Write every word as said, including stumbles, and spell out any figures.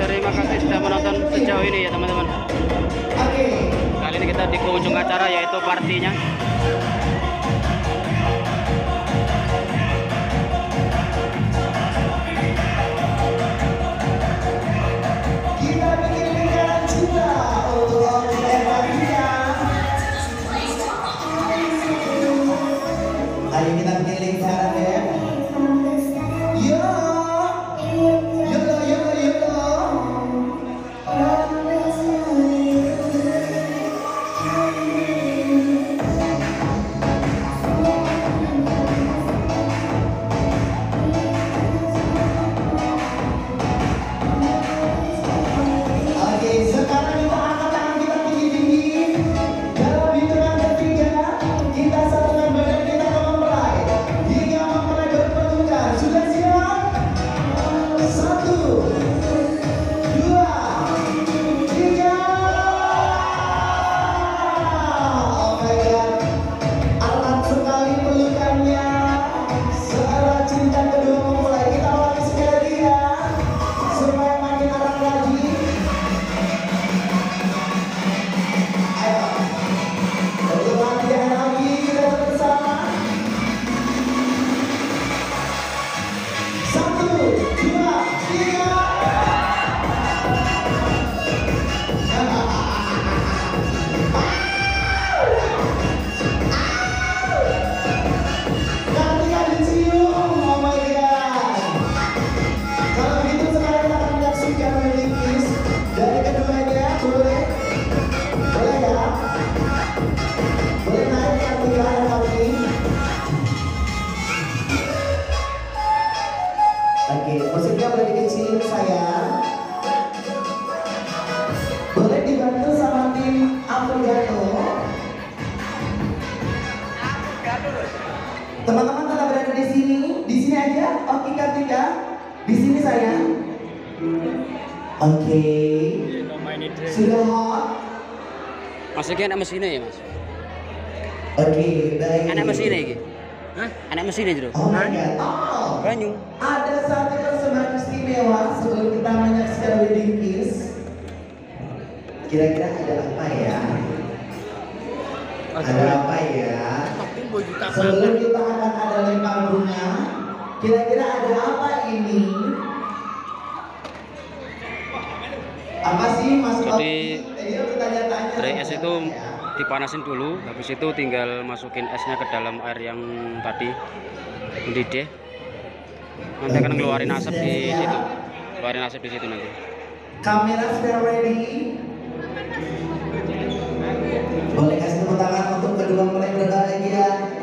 Terima kasih sudah menonton sejauh ini ya teman-teman. Kali ini kita di penghujung acara yaitu partinya. Teman-teman tetap berada di sini, di sini aja. Oke, Kartika, di sini sayang. Oke. Okay. Sudah hot. Maksudnya anak mesinnya ya mas. Oke, okay, baik. Anak mesinnya ya? Hah? Anak mesinnya dulu. Oh my God. Oh. Banyu. Ada satu persembahan istimewa sebelum kita menyaksikan wedding kiss. Kira-kira ada apa ya? Ada apa ya? Sebelum kita akan ada lempar bunga, kira-kira ada apa ini? Apa sih maksud tadi? Tray es itu dipanasin dulu, habis itu tinggal masukin esnya ke dalam air yang tadi mendidih. Nanti akan ngeluarin asap di situ, keluarin asap di situ nanti. Kamera sudah ready. Boleh kasih tepuk tangan untuk kedua mempelai berbahagia.